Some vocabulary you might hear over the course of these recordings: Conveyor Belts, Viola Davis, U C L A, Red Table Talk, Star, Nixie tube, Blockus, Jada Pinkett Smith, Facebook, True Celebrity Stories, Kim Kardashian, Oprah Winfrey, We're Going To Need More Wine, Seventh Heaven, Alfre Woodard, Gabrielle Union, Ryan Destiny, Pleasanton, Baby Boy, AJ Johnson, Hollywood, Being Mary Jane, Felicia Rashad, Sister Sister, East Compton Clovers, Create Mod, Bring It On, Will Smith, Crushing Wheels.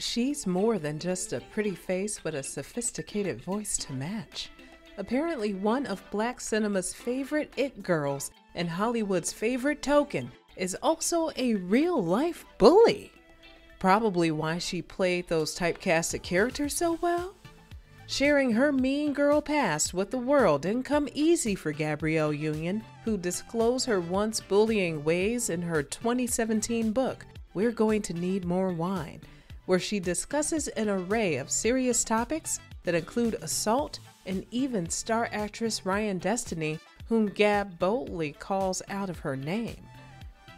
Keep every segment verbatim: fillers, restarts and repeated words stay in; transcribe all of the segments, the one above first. She's more than just a pretty face with a sophisticated voice to match. Apparently one of black cinema's favorite it girls and Hollywood's favorite token is also a real-life bully. Probably why she played those typecasted characters so well. Sharing her mean girl past with the world didn't come easy for Gabrielle Union, who disclosed her once bullying ways in her twenty seventeen book, We're Going To Need More Wine, where she discusses an array of serious topics that include assault and even star actress Ryan Destiny, whom Gab boldly calls out of her name.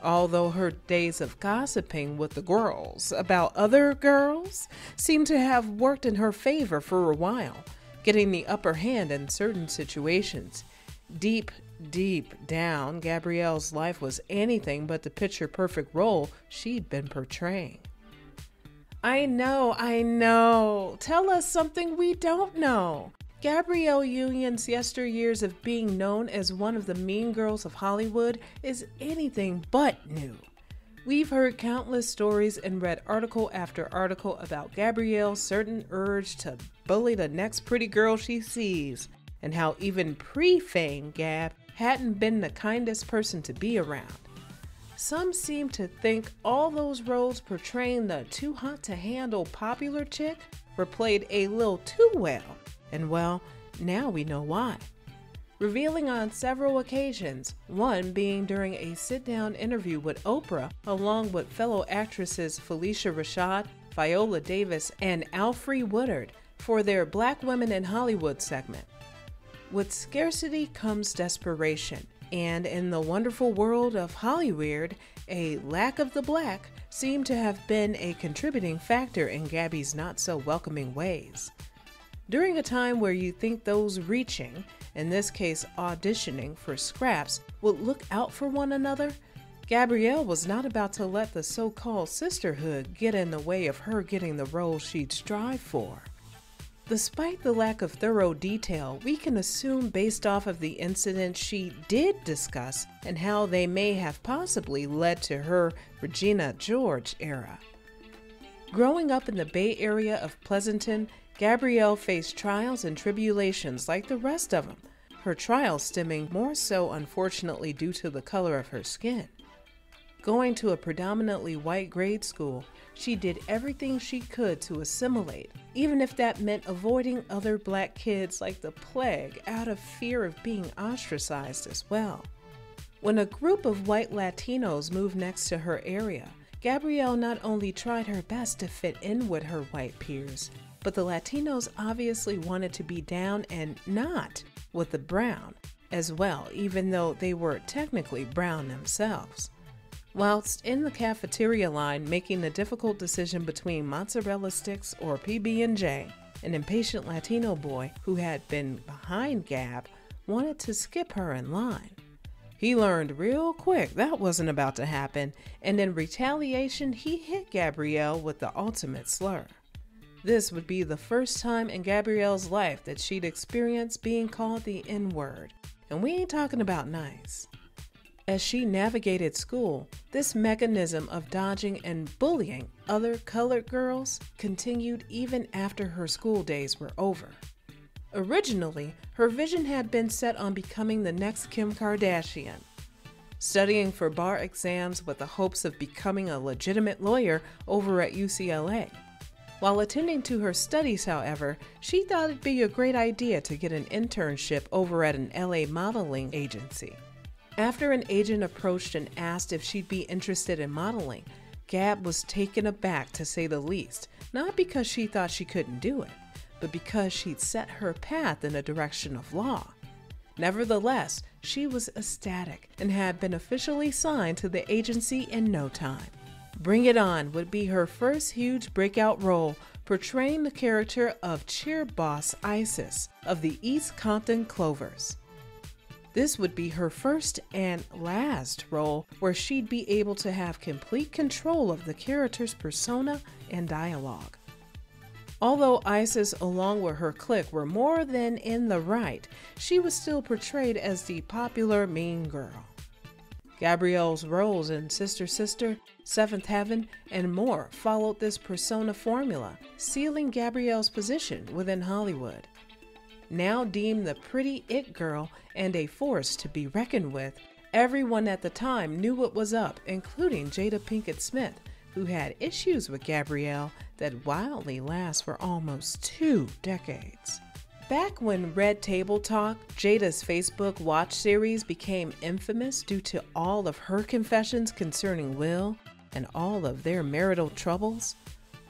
Although her days of gossiping with the girls about other girls seem to have worked in her favor for a while, getting the upper hand in certain situations. Deep, deep down, Gabrielle's life was anything but the picture-perfect role she'd been portraying. I know, I know. Tell us something we don't know. Gabrielle Union's yesteryears of being known as one of the mean girls of Hollywood is anything but new. We've heard countless stories and read article after article about Gabrielle's certain urge to bully the next pretty girl she sees, and how even pre-fame Gab hadn't been the kindest person to be around. Some seem to think all those roles portraying the too-hot-to-handle popular chick were played a little too well. And well, now we know why. Revealing on several occasions, one being during a sit-down interview with Oprah, along with fellow actresses Felicia Rashad, Viola Davis, and Alfre Woodard for their Black Women in Hollywood segment. With scarcity comes desperation, and in the wonderful world of Hollyweird, a lack of the black seemed to have been a contributing factor in Gabby's not-so-welcoming ways. During a time where you think those reaching, in this case auditioning for scraps, would look out for one another, Gabrielle was not about to let the so-called sisterhood get in the way of her getting the role she'd strive for. Despite the lack of thorough detail, we can assume based off of the incidents she did discuss and how they may have possibly led to her Regina George era. Growing up in the Bay Area of Pleasanton, Gabrielle faced trials and tribulations like the rest of them, her trials stemming more so unfortunately due to the color of her skin. Going to a predominantly white grade school, she did everything she could to assimilate, even if that meant avoiding other black kids like the plague out of fear of being ostracized as well. When a group of white Latinos moved next to her area, Gabrielle not only tried her best to fit in with her white peers, but the Latinos obviously wanted to be down and not with the brown as well, even though they were technically brown themselves. Whilst in the cafeteria line making the difficult decision between mozzarella sticks or P B and J, an impatient Latino boy who had been behind Gab wanted to skip her in line. He learned real quick that wasn't about to happen, and in retaliation he hit Gabrielle with the ultimate slur. This would be the first time in Gabrielle's life that she'd experienced being called the N-word, and we ain't talking about nice. As she navigated school, this mechanism of dodging and bullying other colored girls continued even after her school days were over. Originally, her vision had been set on becoming the next Kim Kardashian. Studying for bar exams with the hopes of becoming a legitimate lawyer over at U C L A. While attending to her studies, however, she thought it'd be a great idea to get an internship over at an L A modeling agency. After an agent approached and asked if she'd be interested in modeling, Gab was taken aback to say the least, not because she thought she couldn't do it, but because she'd set her path in the direction of law. Nevertheless, she was ecstatic and had been officially signed to the agency in no time. Bring It On would be her first huge breakout role, portraying the character of cheer boss Isis of the East Compton Clovers. This would be her first and last role where she'd be able to have complete control of the character's persona and dialogue. Although Isis, along with her clique, were more than in the right, she was still portrayed as the popular mean girl. Gabrielle's roles in Sister Sister, Seventh Heaven, and more followed this persona formula, sealing Gabrielle's position within Hollywood. Now deemed the pretty it girl and a force to be reckoned with, everyone at the time knew what was up, including Jada Pinkett Smith, who had issues with Gabrielle that wildly last for almost two decades. Back when Red Table Talk, Jada's Facebook Watch series, became infamous due to all of her confessions concerning Will and all of their marital troubles,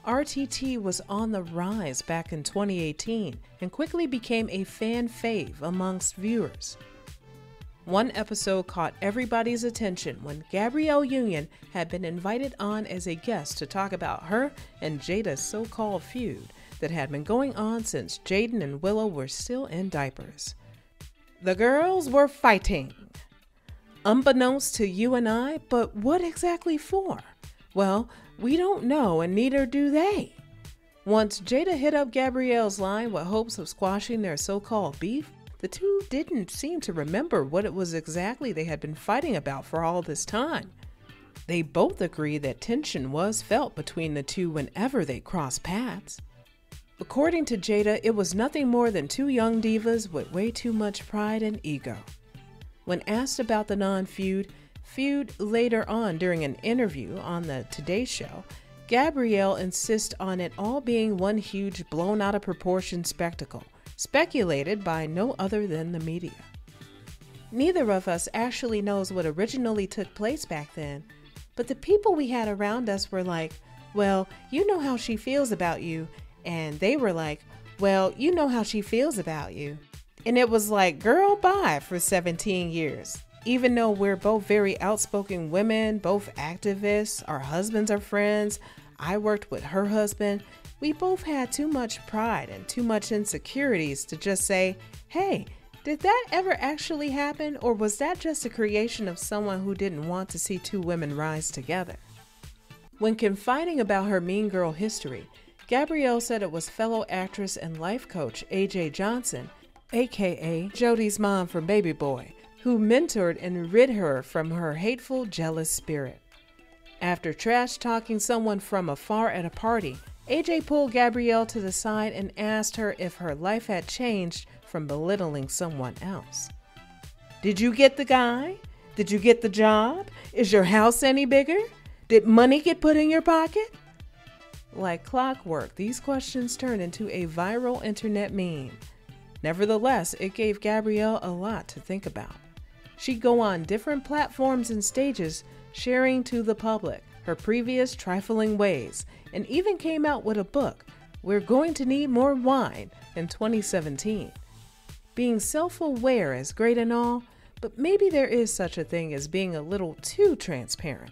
R T T was on the rise back in twenty eighteen and quickly became a fan fave amongst viewers. One episode caught everybody's attention when Gabrielle Union had been invited on as a guest to talk about her and Jada's so-called feud that had been going on since Jaden and Willow were still in diapers. The girls were fighting. Unbeknownst to you and I, but what exactly for? Well, we don't know, and neither do they. Once Jada hit up Gabrielle's line with hopes of squashing their so-called beef, the two didn't seem to remember what it was exactly they had been fighting about for all this time. They both agreed that tension was felt between the two whenever they crossed paths. According to Jada, it was nothing more than two young divas with way too much pride and ego. When asked about the non-feud, feud later on during an interview on the Today Show, Gabrielle insists on it all being one huge blown out of proportion spectacle, speculated by no other than the media. Neither of us actually knows what originally took place back then, but the people we had around us were like, well, you know how she feels about you. And they were like, well, you know how she feels about you. And it was like, girl, bye for seventeen years. Even though we're both very outspoken women, both activists, our husbands are friends, I worked with her husband, we both had too much pride and too much insecurities to just say, hey, did that ever actually happen? Or was that just a creation of someone who didn't want to see two women rise together? When confiding about her mean girl history, Gabrielle said it was fellow actress and life coach A J Johnson, aka Jody's mom from Baby Boy, who mentored and rid her from her hateful, jealous spirit. After trash-talking someone from afar at a party, A J pulled Gabrielle to the side and asked her if her life had changed from belittling someone else. Did you get the guy? Did you get the job? Is your house any bigger? Did money get put in your pocket? Like clockwork, these questions turned into a viral internet meme. Nevertheless, it gave Gabrielle a lot to think about. She'd go on different platforms and stages, sharing to the public her previous trifling ways, and even came out with a book, We're Going To Need More Wine, in twenty seventeen. Being self-aware is great and all, but maybe there is such a thing as being a little too transparent.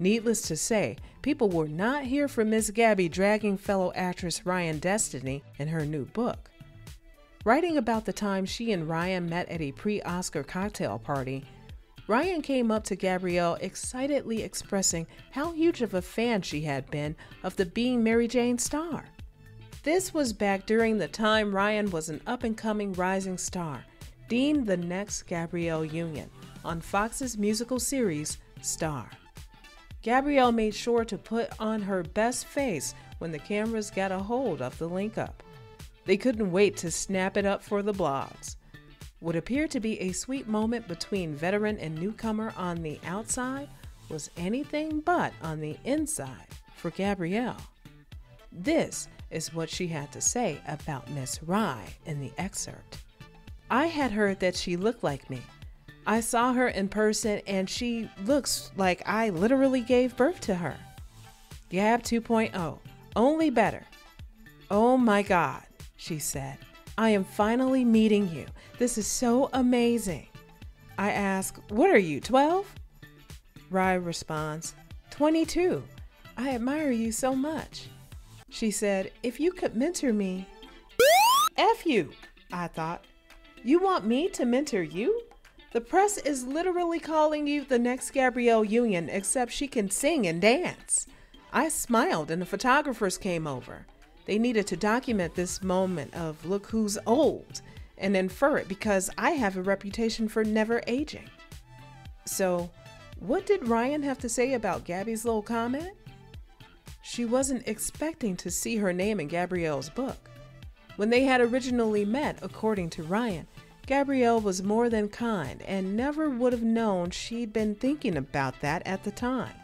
Needless to say, people will not hear from Miss Gabby dragging fellow actress Ryan Destiny in her new book. Writing about the time she and Ryan met at a pre-Oscar cocktail party, Ryan came up to Gabrielle excitedly expressing how huge of a fan she had been of the Being Mary Jane star. This was back during the time Ryan was an up-and-coming rising star, deemed the next Gabrielle Union, on Fox's musical series, Star. Gabrielle made sure to put on her best face when the cameras got a hold of the link-up. They couldn't wait to snap it up for the blogs. What appeared to be a sweet moment between veteran and newcomer on the outside was anything but on the inside for Gabrielle. This is what she had to say about Miss Rye in the excerpt. I had heard that she looked like me. I saw her in person and she looks like I literally gave birth to her. Gab two point oh, only better. Oh my God, she said. I am finally meeting you. This is so amazing. I ask, what are you, twelve? Rye responds, twenty-two. I admire you so much. She said, if you could mentor me. F you, I thought. You want me to mentor you? The press is literally calling you the next Gabrielle Union, except she can sing and dance. I smiled and the photographers came over. They needed to document this moment of look who's old and infer it because I have a reputation for never aging. So What did Ryan have to say about Gabby's little comment? She wasn't expecting to see her name in Gabrielle's book. When they had originally met, according to Ryan, Gabrielle was more than kind and never would have known she'd been thinking about that at the time.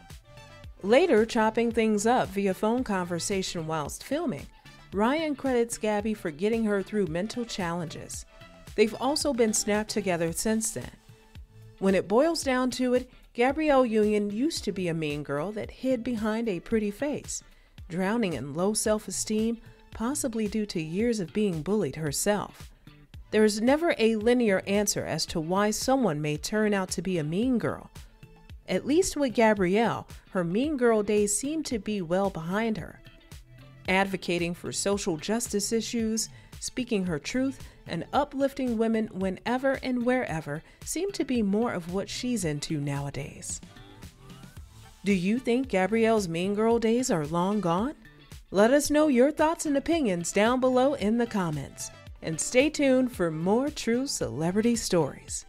Later, chopping things up via phone conversation whilst filming, Ryan credits Gabby for getting her through mental challenges. They've also been snapped together since then. When it boils down to it, Gabrielle Union used to be a mean girl that hid behind a pretty face, drowning in low self-esteem, possibly due to years of being bullied herself. There is never a linear answer as to why someone may turn out to be a mean girl. At least with Gabrielle, her mean girl days seem to be well behind her. Advocating for social justice issues, speaking her truth, and uplifting women whenever and wherever seem to be more of what she's into nowadays. Do you think Gabrielle's mean girl days are long gone? Let us know your thoughts and opinions down below in the comments. And stay tuned for more true celebrity stories.